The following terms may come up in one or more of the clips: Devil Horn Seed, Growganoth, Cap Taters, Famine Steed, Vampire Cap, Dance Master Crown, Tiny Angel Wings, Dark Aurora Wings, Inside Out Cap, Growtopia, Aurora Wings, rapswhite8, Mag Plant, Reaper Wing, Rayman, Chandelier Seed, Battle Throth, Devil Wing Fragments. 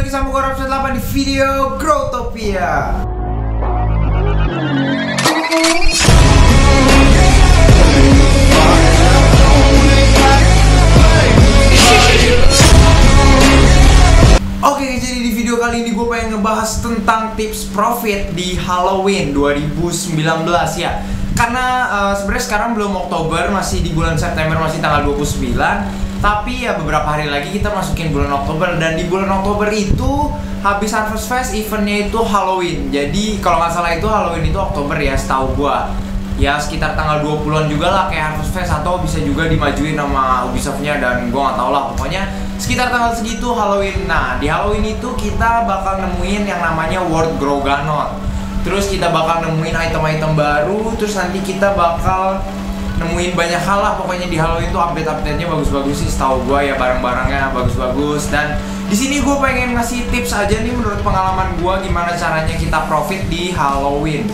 lagi sama gue rapswhite8 di video Growtopia. Oke, jadi di video kali ini gue pengen ngebahas tentang tips profit di Halloween 2019 ya. Karena sebenarnya sekarang belum Oktober, masih di bulan September, masih tanggal 29. Tapi ya beberapa hari lagi kita masukin bulan Oktober, dan di bulan Oktober itu habis Harvest Fest eventnya itu Halloween. Jadi kalau nggak salah itu Halloween itu Oktober ya, setahu gua. Ya sekitar tanggal 20-an juga lah kayak Harvest Fest, atau bisa juga dimajuin sama Ubisoft-nya dan gua nggak tahu lah, pokoknya sekitar tanggal segitu Halloween. Nah, di Halloween itu kita bakal nemuin yang namanya World Growganoth. Terus kita bakal nemuin item-item baru, terus nanti kita bakal nemuin banyak hal lah pokoknya di Halloween itu. Update-updatenya bagus-bagus sih setahu gua ya, barang-barangnya bagus-bagus. Dan di sini gua pengen ngasih tips aja nih menurut pengalaman gua gimana caranya kita profit di Halloween.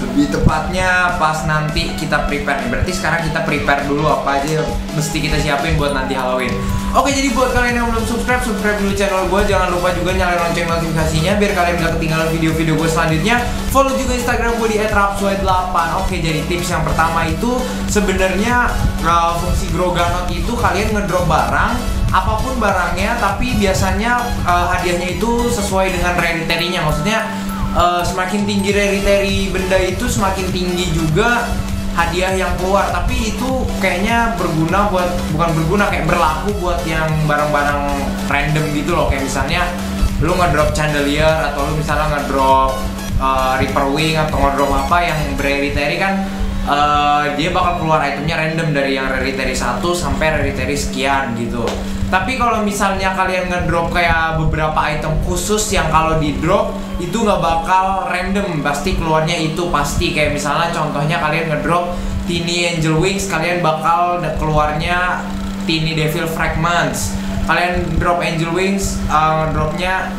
Lebih tepatnya pas nanti kita prepare. Berarti sekarang kita prepare dulu apa aja mesti kita siapin buat nanti Halloween. Oke, jadi buat kalian yang belum subscribe dulu channel gua. Jangan lupa juga nyalain lonceng notifikasinya biar kalian gak ketinggalan video-video gue selanjutnya. Follow juga Instagram gue di @rapswhite8. Oke, jadi tips yang pertama itu sebenarnya fungsi Growganoth itu kalian ngedrop barang apapun barangnya, tapi biasanya hadiahnya itu sesuai dengan rarity-nya. Maksudnya semakin tinggi rarity benda itu semakin tinggi juga hadiah yang keluar. Tapi itu kayaknya berguna buat, bukan berguna, kayak berlaku buat yang barang-barang random gitu loh. Kayak misalnya lu ngedrop Chandelier, atau lu misalnya ngedrop Reaper Wing, atau ngedrop apa yang rarity kan. Dia bakal keluar itemnya random dari yang rarity 1 sampai rarity sekian gitu. Tapi kalau misalnya kalian ngedrop kayak beberapa item khusus yang kalau di drop itu nggak bakal random, pasti keluarnya itu pasti. Kayak misalnya contohnya kalian ngedrop Tiny Angel Wings, kalian bakal keluarnya Tiny Devil Fragments. Kalian drop Angel Wings, ngedropnya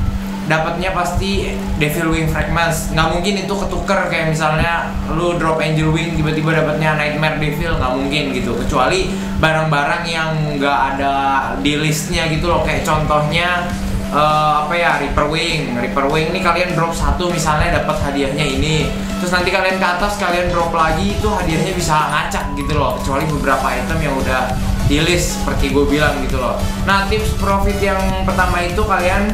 dapatnya pasti Devil Wing Fragments. Nggak mungkin itu ketuker, kayak misalnya lu drop Angel Wing tiba-tiba dapatnya Nightmare Devil, nggak mungkin gitu. Kecuali barang-barang yang nggak ada di listnya gitu loh, kayak contohnya apa ya, Reaper Wing. Reaper Wing ini kalian drop satu misalnya dapat hadiahnya ini, terus nanti kalian ke atas kalian drop lagi, itu hadiahnya bisa ngacak gitu loh, kecuali beberapa item yang udah di list seperti gue bilang gitu loh. Nah, tips profit yang pertama itu kalian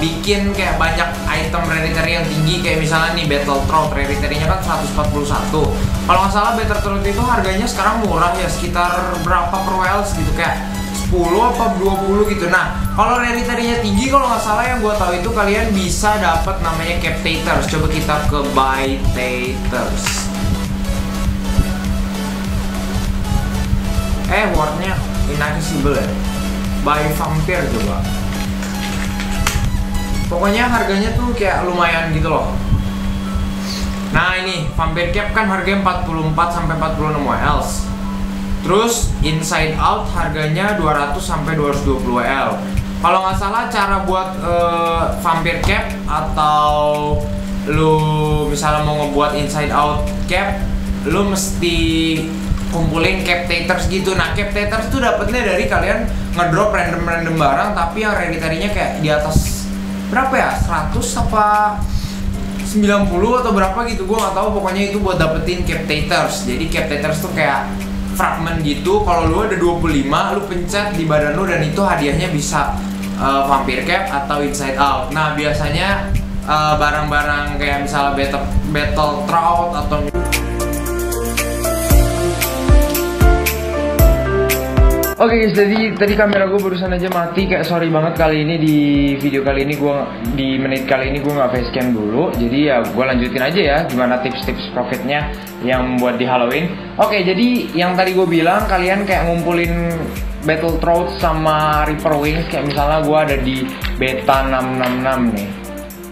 bikin kayak banyak item rarity yang tinggi. Kayak misalnya nih Battle Throth, rarity-nya kan 141. Kalau nggak salah Battle Throth itu harganya sekarang murah ya, sekitar berapa per wells gitu, kayak 10 apa 20 gitu. Nah, kalau rarity-nya tinggi kalau nggak salah yang gua tahu itu kalian bisa dapat namanya Cap Taters. Coba kita ke Buy Taters. Wordnya inaccessible ya. Buy Vampire coba. Pokoknya harganya tuh kayak lumayan gitu loh. Nah, ini Vampire Cap kan harganya 44 sampai 46 L. Terus Inside Out harganya 200 sampai 220 L. Kalau nggak salah cara buat Vampire Cap, atau lu misalnya mau ngebuat Inside Out Cap, lu mesti kumpulin Cap Taters gitu. Nah, Cap Taters tuh dapetnya dari kalian ngedrop random barang tapi yang rarity-nya kayak di atas berapa ya, 100 apa 90 atau berapa gitu, gue nggak tahu. Pokoknya itu buat dapetin Cap Taters. Jadi Cap Taters tuh kayak fragment gitu. Kalau lu ada 25, lu pencet di badan lu dan itu hadiahnya bisa Vampire Cap atau Inside Out. Nah, biasanya barang-barang kayak misalnya Battle Throth atau Oke guys, jadi tadi kamera gue barusan aja mati, kayak sorry banget. Kali ini di video kali ini gue, di menit kali ini gue nggak facecam dulu. Jadi ya gue lanjutin aja ya gimana tips-tips profitnya yang buat di Halloween. Oke, jadi yang tadi gue bilang kalian kayak ngumpulin Battle Throat sama Reaper Wings. Kayak misalnya gue ada di beta 666 nih,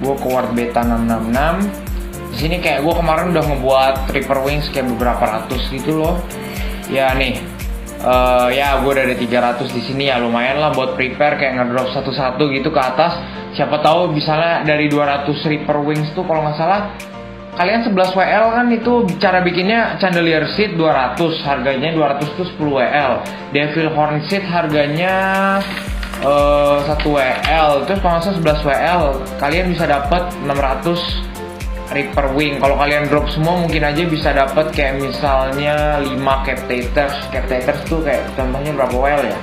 gue keluar beta 666. Di sini kayak gue kemarin udah ngebuat Reaper Wings kayak beberapa ratus gitu loh. Ya nih. Ya gue udah ada 300 di sini ya, lumayan lah buat prepare kayak ngedrop satu-satu gitu ke atas. Siapa tahu misalnya dari 200 Reaper Wings tuh kalau nggak salah kalian 11 WL kan, itu cara bikinnya Chandelier Seed 200 harganya 210 WL, Devil Horn Seed harganya 1 WL, terus kalau nggak salah 11 WL, kalian bisa dapat 600 Reaper Wing. Kalau kalian drop semua mungkin aja bisa dapat kayak misalnya 5 Cap Taters. Cap Taters tuh kayak contohnya berapa WL ya?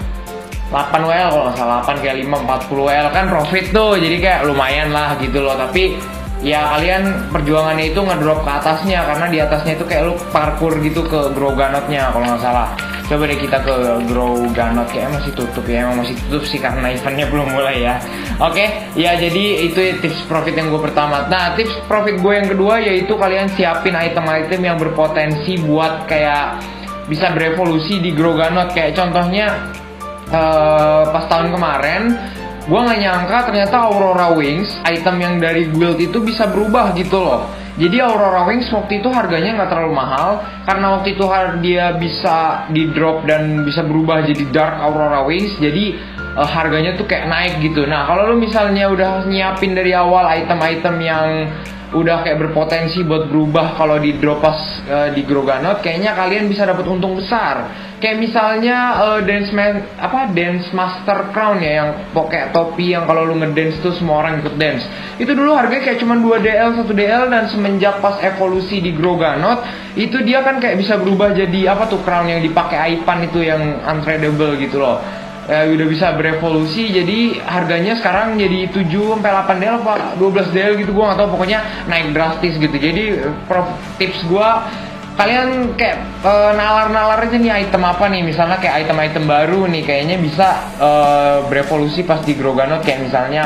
8 WL kalau nggak salah, 8 kayak 5, 40 WL kan profit tuh, jadi kayak lumayan lah gitu loh. Tapi ya kalian perjuangannya itu ngedrop ke atasnya, karena di atasnya itu kayak lu parkur gitu ke Growganoth-nya kalau nggak salah. Coba deh kita ke Growganoth, kayaknya masih tutup ya, emang masih tutup sih karena eventnya belum mulai ya. Oke, ya jadi itu tips profit yang gue pertama. Nah, tips profit gue yang kedua yaitu kalian siapin item-item yang berpotensi buat kayak bisa berevolusi di Growganoth. Kayak contohnya pas tahun kemarin gue nggak nyangka ternyata Aurora Wings, item yang dari guild itu bisa berubah gitu loh. Jadi Aurora Wings waktu itu harganya nggak terlalu mahal, karena waktu itu dia bisa di drop dan bisa berubah jadi Dark Aurora Wings. Jadi harganya tuh kayak naik gitu. Nah kalau lo misalnya udah nyiapin dari awal item-item yang udah kayak berpotensi buat berubah kalau di drop pas di Growganoth, kayaknya kalian bisa dapat untung besar. Kayak misalnya Dance Master Crown ya, yang pakai topi yang kalau lu ngedance tuh semua orang ikut dance. Itu dulu harganya kayak cuma 2 DL, 1 DL, dan semenjak pas evolusi di Growganoth, itu dia kan kayak bisa berubah jadi apa tuh crown yang dipakai Aipan itu yang untradable gitu loh. Udah bisa berevolusi, jadi harganya sekarang jadi 7-8 DL apa 12 DL gitu, gue gak tau, pokoknya naik drastis gitu. Jadi tips gue, kalian kayak nalar-nalar aja nih item apa nih, misalnya kayak item-item baru nih kayaknya bisa berevolusi pas di Growganoth. Kayak misalnya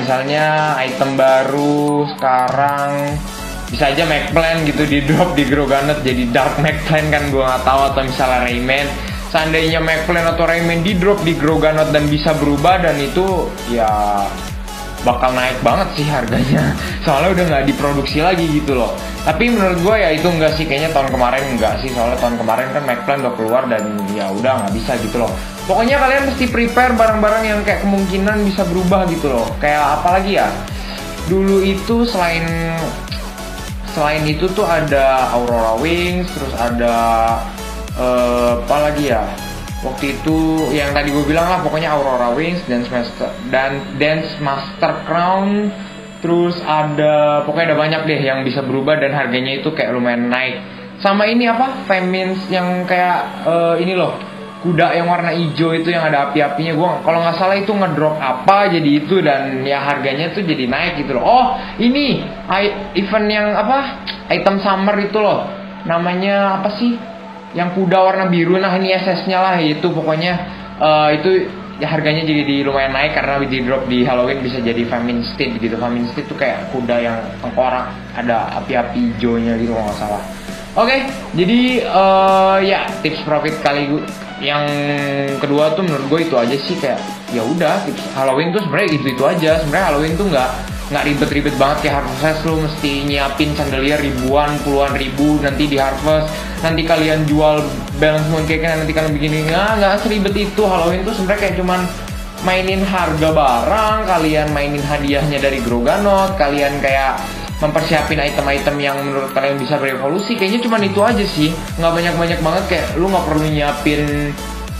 misalnya item baru sekarang bisa aja Mag Plant gitu di drop di Growganoth jadi Dark Mag Plant kan, gue nggak tahu. Atau misalnya Rayman, seandainya Mag Plant atau Rayman di drop di Growganoth dan bisa berubah, dan itu ya bakal naik banget sih harganya, soalnya udah nggak diproduksi lagi gitu loh. Tapi menurut gue ya itu enggak sih, kayaknya tahun kemarin enggak sih, soalnya tahun kemarin kan Mag Plant udah keluar dan ya udah nggak bisa gitu loh. Pokoknya kalian mesti prepare barang-barang yang kayak kemungkinan bisa berubah gitu loh. Kayak apalagi ya, dulu itu selain itu tuh ada Aurora Wings, terus ada apa lagi ya? Waktu itu yang tadi gue bilang lah, pokoknya Aurora Wings, Dance Master Crown, terus ada pokoknya ada banyak deh yang bisa berubah dan harganya itu kayak lumayan naik. Sama ini apa? Famine yang kayak ini loh, kuda yang warna hijau itu yang ada api-apinya, gue kalau nggak salah itu ngedrop apa jadi itu, dan ya harganya tuh jadi naik gitu loh. Oh ini event yang apa, item summer itu loh, namanya apa sih yang kuda warna biru, nah ini SS-nya lah itu pokoknya. Itu ya harganya jadi lumayan naik karena di drop di Halloween bisa jadi Famine Steed gitu. Famine Steed tuh kayak kuda yang tengkorak ada api-api hijaunya gitu kalau nggak salah. Oke, jadi ya tips profit kali gue yang kedua tuh menurut gue itu aja sih. Kayak ya udah, tips Halloween tuh sebenarnya gitu aja. Sebenarnya Halloween tuh nggak ribet-ribet banget kayak harvest. Lu mesti nyiapin chandelier ribuan, puluhan ribu, nanti di harvest, nanti kalian jual balance mooncake, nanti kalian begini. Nggak seribet itu. Halloween tuh sebenarnya kayak cuman mainin harga barang, kalian mainin hadiahnya dari Growganoth, kalian kayak mempersiapin item-item yang menurut kalian bisa berevolusi. Kayaknya cuma itu aja sih, nggak banyak-banyak banget. Kayak lu nggak perlu nyiapin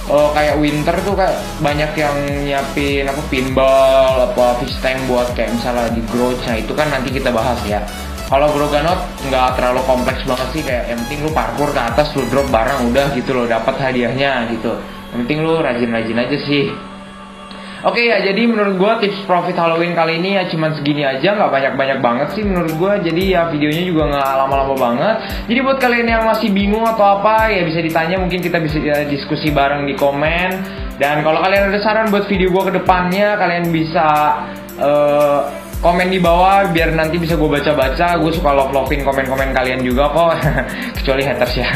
kayak winter tuh kayak banyak yang nyiapin apa pinball, apa fish tank buat kayak misalnya di Growth. Nah itu kan nanti kita bahas ya. Kalau Growganoth nggak terlalu kompleks banget sih, kayak yang penting lu parkur ke atas, lu drop barang udah gitu loh, dapat hadiahnya gitu. Yang penting lu rajin-rajin aja sih. Oke ya, jadi menurut gue tips profit Halloween kali ini ya cuman segini aja, nggak banyak-banyak banget sih menurut gue. Jadi ya videonya juga nggak lama-lama banget. Jadi buat kalian yang masih bingung atau apa ya bisa ditanya, mungkin kita bisa diskusi bareng di komen. Dan kalau kalian ada saran buat video gue kedepannya, kalian bisa komen di bawah biar nanti bisa gue baca-baca. Gue suka love-lovin komen-komen kalian juga kok, kecuali haters ya.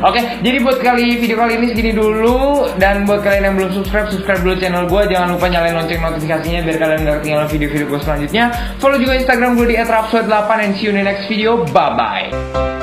Oke, jadi buat video kali ini segini dulu. Dan buat kalian yang belum subscribe dulu channel gue. Jangan lupa nyalain lonceng notifikasinya biar kalian gak ketinggalan video-video gue selanjutnya. Follow juga Instagram gue di @rapswhite8 and see you in the next video. Bye-bye.